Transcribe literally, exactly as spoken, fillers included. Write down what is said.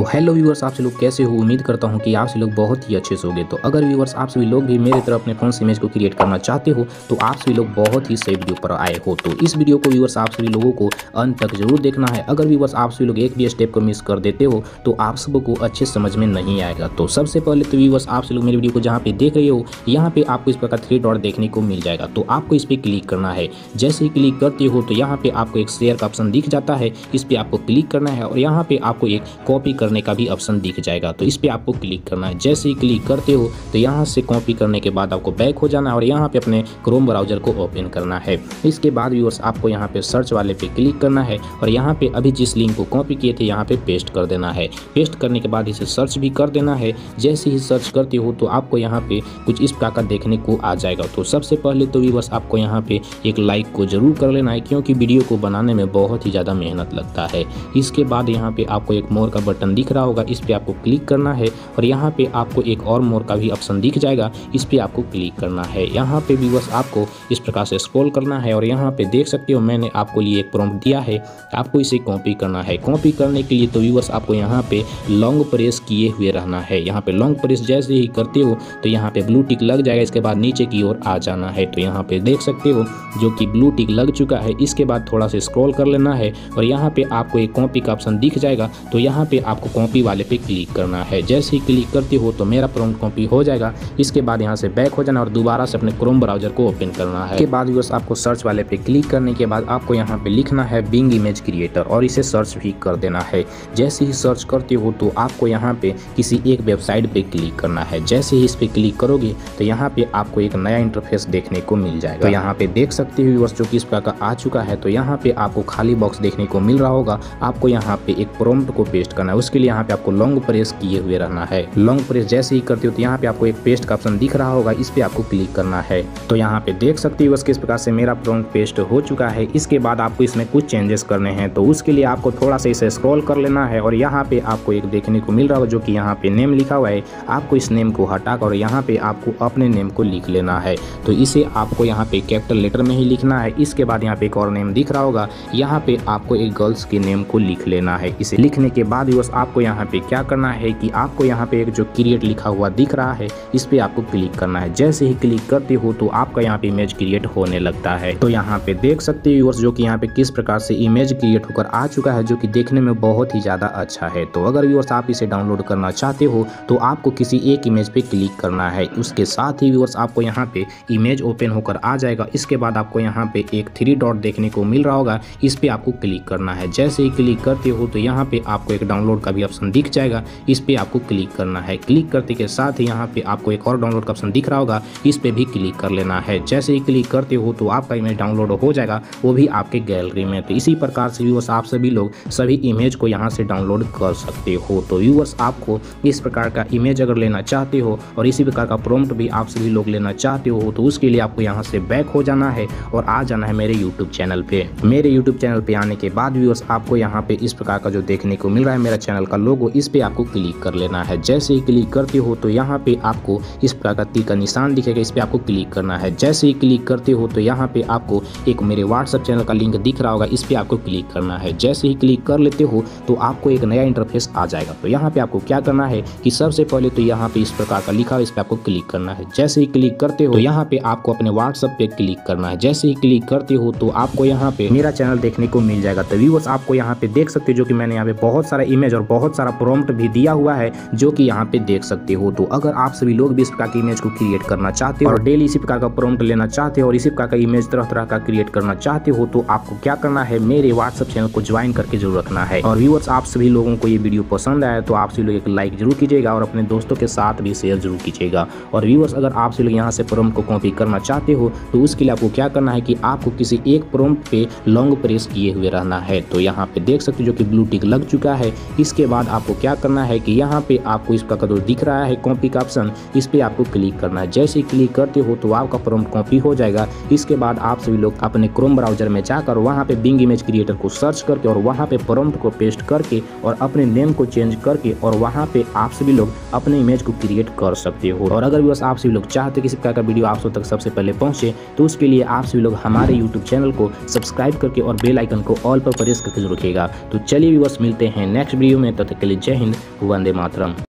तो hello viewers, आप सभी लोग कैसे हो। उम्मीद करता हूं कि आप सभी लोग बहुत ही अच्छे से होंगे। तो अगर व्यूअर्स आप सभी लोग भी मेरे तरह अपने फ़ोन से इमेज को क्रिएट करना चाहते हो तो आप सभी लोग बहुत ही सही वीडियो पर आए हो। तो इस वीडियो को व्यूअर्स आप सभी लोगों को अंत तक जरूर देखना है। अगर व्यूअर्स आप सभी लोग एक भी स्टेप को मिस कर देते हो तो आप सबको अच्छे समझ में नहीं आएगा। तो सबसे पहले तो व्यूअर्स आप सभी लोग मेरी वीडियो को जहाँ पे देख रहे हो यहाँ पे आपको इस प्रकार थ्री डॉट देखने को मिल जाएगा। तो आपको इस पर क्लिक करना है। जैसे ही क्लिक करते हो तो यहाँ पे आपको एक शेयर का ऑप्शन दिख जाता है, इस पर आपको क्लिक करना है। और यहाँ पे आपको एक कॉपी करने का भी ऑप्शन दिख जाएगा, तो इस पे आपको क्लिक करना है। जैसे ही क्लिक करते हो तो यहाँ से कॉपी करने के बाद आपको बैक हो जाना है और यहाँ पे अपने क्रोम ब्राउजर को ओपन करना है। इसके बाद व्यूअर्स आपको यहाँ पे सर्च वाले पे क्लिक करना है और यहाँ पे अभी जिस लिंक को कॉपी किए थे यहाँ पे पेस्ट कर देना है। पेस्ट करने के बाद इसे सर्च भी कर देना है। जैसे ही सर्च करते हो तो आपको यहाँ पे कुछ इस प्रकार देखने को आ जाएगा। तो सबसे पहले तो व्यूअर्स आपको यहाँ पे एक लाइक को जरूर कर लेना है, क्योंकि वीडियो को बनाने में बहुत ही ज़्यादा मेहनत लगता है। इसके बाद यहाँ पे आपको एक मोर का बटन दिख रहा होगा, इस पे आपको क्लिक करना है। और यहाँ पे आपको एक और मोर का भी ऑप्शन दिख जाएगा, इस पे आपको क्लिक करना है। यहाँ पे व्यूअर्स आपको इस प्रकार से स्क्रॉल करना है और यहाँ पे देख सकते हो मैंने आपको लिए एक प्रॉम्प्ट दिया है, आपको इसे कॉपी करना है। कॉपी करने के लिए तो व्यूअर्स आपको यहाँ पे लॉन्ग प्रेस किए हुए रहना है। यहाँ पे लॉन्ग प्रेस जैसे ही करते हो तो यहाँ पे ब्लू टिक लग जाएगा। इसके बाद नीचे की ओर आ जाना है, तो यहाँ पे देख सकते हो जो कि ब्लू टिक लग चुका है। इसके बाद थोड़ा सा स्क्रॉल कर लेना है और यहाँ पे आपको एक कॉपी का ऑप्शन दिख जाएगा, तो यहाँ पे आपको कॉपी वाले पे क्लिक करना है। जैसे ही क्लिक करते हो तो मेरा प्रॉम्प्ट कॉपी हो जाएगा। इसके बाद यहाँ से बैक हो जाना और दोबारा से अपने क्रोम ब्राउजर को ओपन करना है। इसके बाद व्यूअर्स आपको सर्च वाले पे क्लिक करने के बाद आपको यहाँ पे लिखना है बिंग इमेज क्रिएटर और इसे सर्च भी कर देना है। जैसे ही सर्च करते हो तो आपको यहाँ पे किसी एक वेबसाइट पे क्लिक करना है। जैसे ही इस पर क्लिक करोगे तो यहाँ पे आपको एक नया इंटरफेस देखने को मिल जाएगा। तो यहाँ पे देख सकते हो व्यूअर्स जो कि इस प्रकार आ चुका है। तो यहाँ पे आपको खाली बॉक्स देखने को मिल रहा होगा, आपको यहाँ पे एक प्रॉम्प्ट को पेस्ट करना है। उसके लिए यहाँ पे आपको लॉन्ग प्रेस किए हुए रहना है। लॉन्ग प्रेस जैसे ही करते हो तो यहाँ पे आपको एक पेस्ट का ऑप्शन दिख रहा होगा, इस पे आपको क्लिक करना है। तो यहाँ पे देख सकते हो किस प्रकार से मेरा प्रॉम्प्ट पेस्ट हो चुका है। इसके बाद आपको इसमें कुछ चेंजेस करने हैं, तो उसके लिए आपको थोड़ा सा इसे स्क्रॉल कर लेना है और यहाँ पे आपको एक देखने को मिल रहा होगा जो कि यहाँ पे नेम लिखा हुआ है। आपको इस नेम को हटाकर और यहाँ पे आपको अपने नेम को लिख लेना है। तो इसे आपको यहाँ पे कैपिटल लेटर में ही लिखना है। इसके बाद यहाँ पे एक और नेम दिख रहा होगा, यहाँ पे आपको एक गर्ल्स के नेम को लिख लेना है। इसे लिखने के बाद व्यूअर्स आपको यहाँ पे क्या करना है कि आपको यहाँ पे एक जो क्रिएट लिखा हुआ दिख रहा है, इस पे आपको क्लिक करना है। जैसे ही क्लिक करते हो तो आपका यहाँ पे इमेज क्रिएट होने लगता है। तो यहाँ पे देख सकते हो व्यूअर्स जो कि यहाँ पे किस प्रकार से इमेज क्रिएट होकर आ चुका है, जो कि देखने में बहुत ही ज़्यादा अच्छा है। तो अगर व्यूअर्स आप इसे डाउनलोड करना चाहते हो तो आपको किसी एक इमेज पे क्लिक करना है। उसके साथ ही व्यूअर्स आपको यहाँ पे इमेज ओपन होकर आ जाएगा। इसके बाद आपको यहाँ पे एक थ्री डॉट देखने को मिल रहा होगा, इस पे आपको क्लिक करना है। जैसे ही क्लिक करते हो तो यहाँ पे आपको एक डाउनलोड का भी ऑप्शन दिख जाएगा, इस पे आपको क्लिक करना है। क्लिक करते के साथ ही यहाँ पे आपको एक और डाउनलोड का ऑप्शन दिख रहा होगा, इस पे भी क्लिक कर लेना है। जैसे ही क्लिक करते हो तो आपका इमेज डाउनलोड हो जाएगा, वो भी आपके गैलरी में। तो इसी प्रकार से व्यूअर्स आप सभी लोग सभी इमेज को यहाँ से डाउनलोड कर सकते हो। तो व्यूअर्स आपको इस प्रकार का इमेज अगर लेना चाहते हो और इसी प्रकार का प्रॉम्प्ट भी आप सभी लोग लेना चाहते हो तो उसके लिए आपको यहाँ से बैक हो जाना है और आ जाना है मेरे यूट्यूब चैनल पे। मेरे यूट्यूब चैनल पे आने के बाद व्यूअर्स आपको यहाँ पे इस प्रकार का जो देखने को मिल रहा है मेरा चैनल का लोगो, इस पे आपको क्लिक कर लेना है। जैसे ही क्लिक करते हो तो यहाँ पे आपको इस प्रकार का तीर का निशान दिखेगा, इस पे आपको क्लिक करना है। जैसे ही क्लिक करते हो तो यहाँ पे आपको एक मेरे व्हाट्सएप चैनल का लिंक दिख रहा होगा, इस पे आपको क्लिक करना है। जैसे ही क्लिक कर लेते हो तो आपको एक नया इंटरफेस आ जाएगा। तो यहाँ पे आपको क्या करना है कि सबसे पहले तो यहाँ पे इस प्रकार का लिखा है, इस पे आपको क्लिक करना है। जैसे ही क्लिक करते हो यहाँ पे आपको अपने व्हाट्सएप पे क्लिक करना है। जैसे ही क्लिक करते हो तो आपको यहाँ पे मेरा चैनल देखने को मिल जाएगा। तो व्यूअर्स आपको यहाँ पे देख सकते हो जो कि मैंने यहाँ पे बहुत सारा इमेज और बहुत सारा प्रॉम्प्ट भी दिया हुआ है, जो कि यहाँ पे देख सकते हो। तो अगर आप सभी लोग भी इस प्रकार की इमेज को क्रिएट करना चाहते हो और डेली इसी प्रकार का प्रॉम्प्ट लेना चाहते हो और इसी प्रकार का इमेज तरह तरह का क्रिएट करना चाहते हो तो आपको क्या करना है, मेरे व्हाट्सएप चैनल को ज्वाइन करके जरूर रखना है। और व्यूअर्स आप सभी लोगों को ये वीडियो पसंद आया तो आप सभी लोग एक लाइक जरूर कीजिएगा और अपने दोस्तों के साथ भी शेयर जरूर कीजिएगा। और व्यूअर्स अगर आप सभी लोग यहाँ से प्रॉम्प्ट को कॉपी करना चाहते हो तो उसके लिए आपको क्या करना है कि आपको किसी एक प्रॉम्प्ट पे लॉन्ग प्रेस किए हुए रहना है। तो यहाँ पे देख सकते हो जो कि ब्लू टिक लग चुका है। इसके बाद आपको क्या करना है कि यहाँ पे आपको इस प्रकार दिख रहा है कॉपी का ऑप्शन, इस पे आपको क्लिक करना है। जैसे ही क्लिक करते हो तो आपका प्रॉम्प्ट कॉपी हो जाएगा। इसके बाद आप सभी लोग अपने क्रोम ब्राउजर में जाकर वहाँ पे बिंग इमेज क्रिएटर को सर्च करके और वहाँ पे प्रॉम्प्ट को पेस्ट करके और अपने नेम को चेंज करके और वहाँ पे आप सभी लोग अपने इमेज को क्रिएट कर सकते हो। और अगर व्यूअर्स आप सभी लोग चाहते किसी प्रकार का वीडियो आप सब तक सबसे पहले पहुँचे तो उसके लिए आप सभी लोग हमारे यूट्यूब चैनल को सब्सक्राइब करके और बेल आइकन को ऑल पर प्रेस करके जरूर रखिएगा। तो चलिए व्यूअर्स मिलते हैं नेक्स्ट वीडियो में। हैं। तब तक के लिए जय हिंद, वंदे मातरम।